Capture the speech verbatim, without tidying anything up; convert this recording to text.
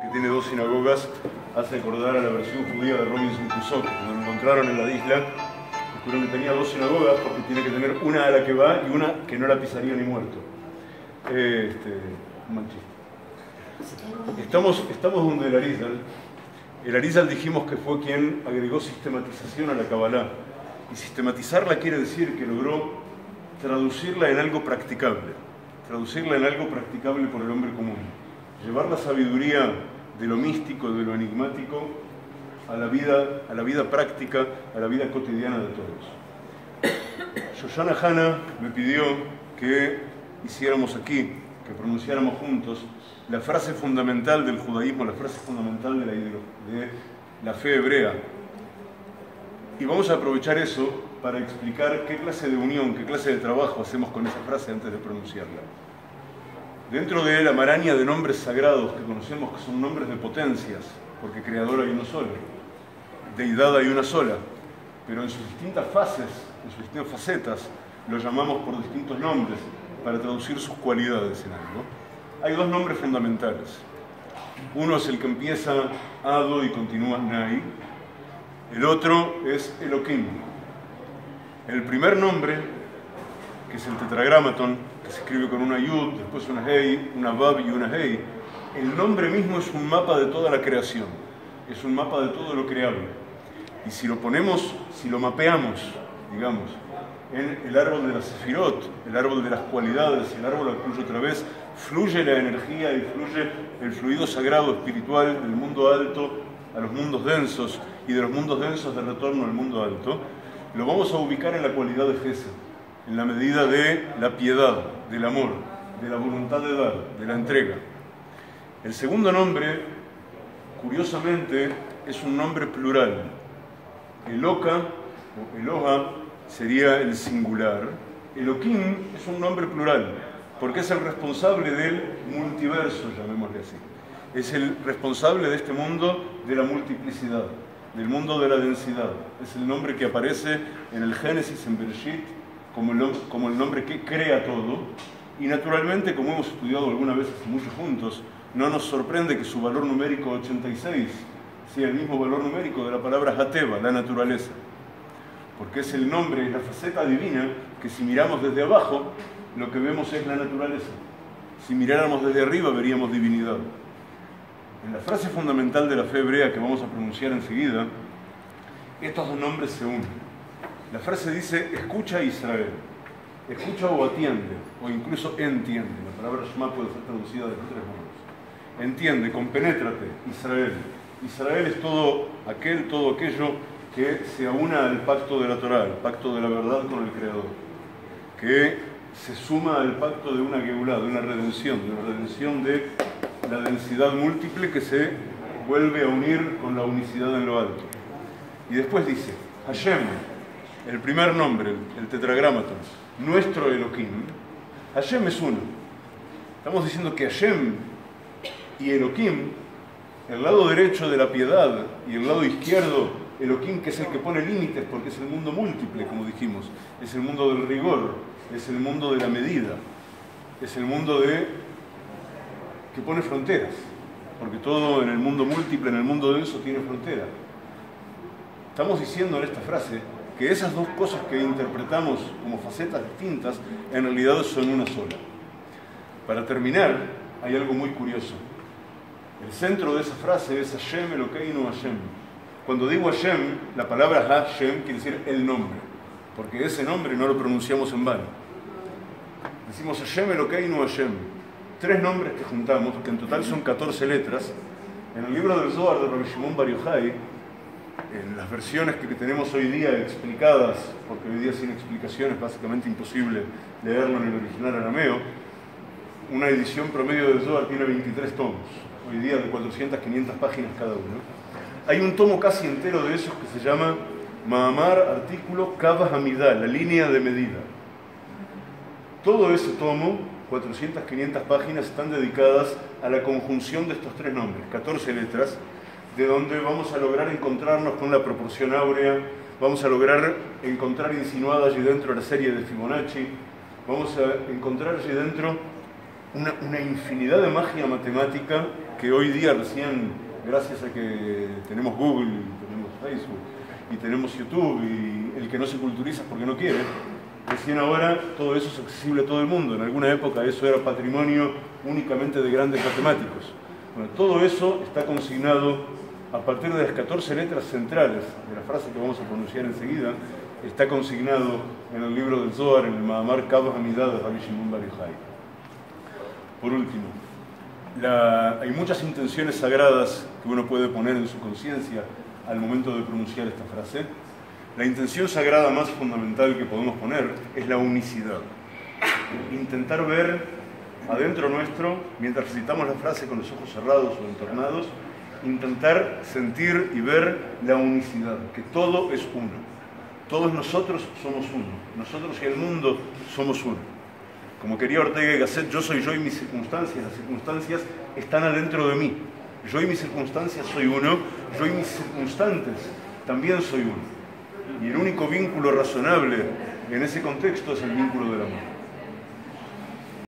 que tiene dos sinagogas, hace acordar a la versión judía de Robinson Crusoe, que cuando lo encontraron en la isla, descubrieron que tenía dos sinagogas porque tiene que tener una a la que va y una que no la pisaría ni muerto. Este, manchín. Estamos, estamos donde el Arizal. El Arizal dijimos que fue quien agregó sistematización a la Kabbalah. Y sistematizarla quiere decir que logró traducirla en algo practicable, traducirla en algo practicable por el hombre común. Llevar la sabiduría de lo místico, de lo enigmático, a la vida, a la vida práctica, a la vida cotidiana de todos. Shoshana Hana me pidió que hiciéramos aquí, que pronunciáramos juntos, la frase fundamental del judaísmo, la frase fundamental de la, de la fe hebrea. Y vamos a aprovechar eso para explicar qué clase de unión, qué clase de trabajo hacemos con esa frase antes de pronunciarla. Dentro de la maraña de nombres sagrados que conocemos que son nombres de potencias, porque creador hay uno solo, deidad hay una sola, pero en sus distintas fases, en sus distintas facetas, lo llamamos por distintos nombres para traducir sus cualidades en algo. Hay dos nombres fundamentales. Uno es el que empieza Ado y continúa Nai. El otro es Elohim. El primer nombre, que es el tetragrámaton, que se escribe con una yud, después una hei, una vav y una hei, el nombre mismo es un mapa de toda la creación, es un mapa de todo lo creable. Y si lo ponemos, si lo mapeamos, digamos, en el árbol de las sefirot, el árbol de las cualidades, el árbol al cuyo otra vez fluye la energía y fluye el fluido sagrado espiritual del mundo alto a los mundos densos, y de los mundos densos de retorno al mundo alto, lo vamos a ubicar en la cualidad de Gesed, en la medida de la piedad, del amor, de la voluntad de dar, de la entrega. El segundo nombre, curiosamente, es un nombre plural. Eloka o Eloha sería el singular. Elohim es un nombre plural, porque es el responsable del multiverso, llamémosle así. Es el responsable de este mundo de la multiplicidad, del mundo de la densidad. Es el nombre que aparece en el Génesis, en Bereshit, como el, como el nombre que crea todo. Y naturalmente, como hemos estudiado algunas veces muchos juntos, no nos sorprende que su valor numérico ochenta y seis sea el mismo valor numérico de la palabra jateva, la naturaleza. Porque es el nombre, es la faceta divina, que si miramos desde abajo, lo que vemos es la naturaleza. Si miráramos desde arriba, veríamos divinidad. En la frase fundamental de la fe hebrea que vamos a pronunciar enseguida, estos dos nombres se unen. La frase dice, escucha Israel, escucha o atiende, o incluso entiende. La palabra Shema puede ser traducida de los tres modos. Entiende, compenétrate, Israel. Israel es todo aquel, todo aquello que se aúna al pacto de la Torah, al pacto de la verdad con el Creador, que se suma al pacto de una Geulá, de una redención, de una redención de la densidad múltiple que se vuelve a unir con la unicidad en lo alto. Y después dice, Hashem, el primer nombre, el tetragrámaton, nuestro Elohim. Hashem es uno. Estamos diciendo que Hashem y Elohim, el lado derecho de la piedad y el lado izquierdo, Elohim, que es el que pone límites porque es el mundo múltiple, como dijimos, es el mundo del rigor, es el mundo de la medida, es el mundo de... que pone fronteras, porque todo en el mundo múltiple, en el mundo denso, tiene frontera. Estamos diciendo en esta frase que esas dos cosas que interpretamos como facetas distintas, en realidad son una sola. Para terminar, hay algo muy curioso. El centro de esa frase es Hashem, Elokeinu, Hashem. Cuando digo Hashem, la palabra Hashem quiere decir el nombre, porque ese nombre no lo pronunciamos en vano. Decimos Hashem, Elokeinu, Hashem. Tres nombres que juntamos, que en total son catorce letras. En el libro del Zohar de Rabbi Shimon Bar Yochai, en las versiones que tenemos hoy día explicadas, porque hoy día sin explicación es básicamente imposible leerlo en el original arameo, una edición promedio del Zohar tiene veintitrés tomos, hoy día de cuatrocientas a quinientas páginas cada uno. Hay un tomo casi entero de esos que se llama Mahamar, artículo, Kavah Hamidá, la línea de medida. Todo ese tomo, cuatrocientas a quinientas páginas, están dedicadas a la conjunción de estos tres nombres, catorce letras, de donde vamos a lograr encontrarnos con la proporción áurea, vamos a lograr encontrar insinuada allí dentro la serie de Fibonacci, vamos a encontrar allí dentro una, una infinidad de magia matemática que hoy día recién, gracias a que tenemos Google, tenemos Facebook y tenemos YouTube, y el que no se culturiza es porque no quiere, recién ahora todo eso es accesible a todo el mundo. En alguna época eso era patrimonio únicamente de grandes matemáticos. Bueno, todo eso está consignado a partir de las catorce letras centrales de la frase que vamos a pronunciar enseguida. Está consignado en el libro del Zohar, en el Mahamar Kabbalah Hamidad de Rabbi Shimon Bar Yochai. Por último, la, hay muchas intenciones sagradas que uno puede poner en su conciencia al momento de pronunciar esta frase. La intención sagrada más fundamental que podemos poner es la unicidad. Intentar ver adentro nuestro, mientras recitamos la frase con los ojos cerrados o entornados, intentar sentir y ver la unicidad, que todo es uno. Todos nosotros somos uno, nosotros y el mundo somos uno. Como quería Ortega y Gasset, yo soy yo y mis circunstancias, las circunstancias están adentro de mí. Yo y mis circunstancias soy uno, yo y mis circunstantes también soy uno. Y el único vínculo razonable en ese contexto es el vínculo del amor.